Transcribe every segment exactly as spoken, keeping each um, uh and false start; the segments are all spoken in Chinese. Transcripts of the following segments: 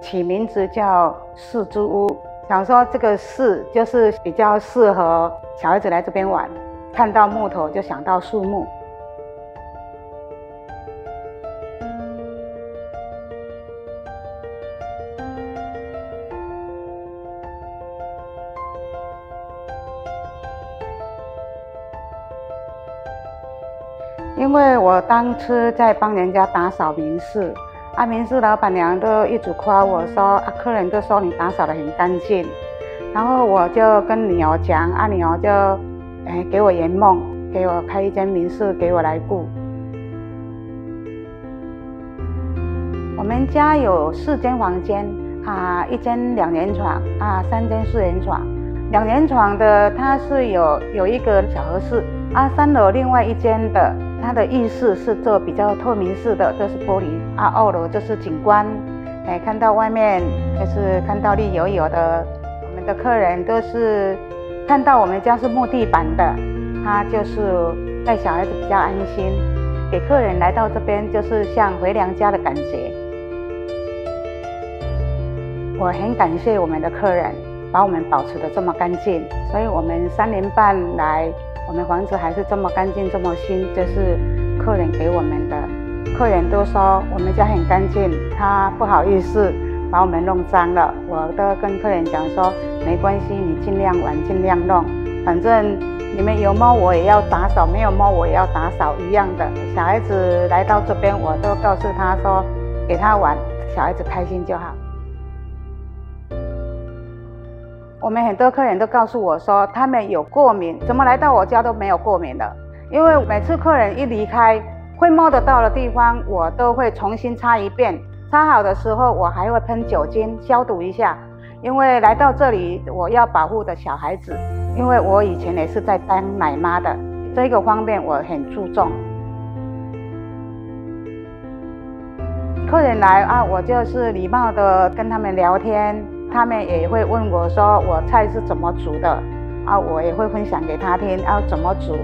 起名字叫四之屋，想说这个四就是比较适合小孩子来这边玩，看到木头就想到树木。因为我当初在帮人家打扫民宿，啊，民宿老板娘都一直夸我说，啊，客人都说你打扫得很干净，然后我就跟女儿讲，啊，女儿就，哎，给我圆梦，给我开一间民宿，给我来顾。我们家有四间房间，啊，一间两人床，啊，三间四人床。两人床的它是有有一个小和室，啊，三楼另外一间的。它的浴室是做比较透明式的，这是玻璃啊。二楼就是景观，哎，看到外面就是看到绿油油的。我们的客人都是看到我们家是木地板的，他就是带小孩子比较安心，给客人来到这边就是像回娘家的感觉。我很感谢我们的客人，把我们保持得这么干净，所以我们三年半来。我们房子还是这么干净，这么新，这是客人给我们的。客人都说我们家很干净，他不好意思把我们弄脏了。我都跟客人讲说，没关系，你尽量玩，尽量弄，反正你们有猫我也要打扫，没有猫我也要打扫一样的。小孩子来到这边，我都告诉他说，给他玩，小孩子开心就好。我们很多客人都告诉我说，他们有过敏，怎么来到我家都没有过敏了？因为每次客人一离开，会摸得到的地方，我都会重新擦一遍。擦好的时候，我还会喷酒精消毒一下。因为来到这里，我要保护的小孩子，因为我以前也是在当奶妈的，这个方面我很注重。客人来啊，我就是礼貌的跟他们聊天。他们也会问我说我菜是怎么煮的啊，我也会分享给他听啊怎么煮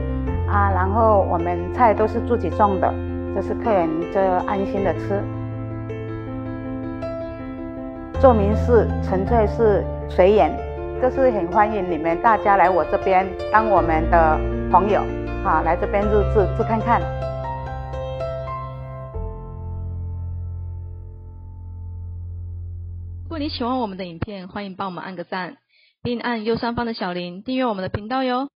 啊，然后我们菜都是自己种的，就是客人就安心的吃。做民宿纯粹是随缘，就是很欢迎你们大家来我这边当我们的朋友啊，来这边入住住看看。如果你喜欢我们的影片，欢迎帮我们按个赞，并按右上方的小铃，订阅我们的频道哟。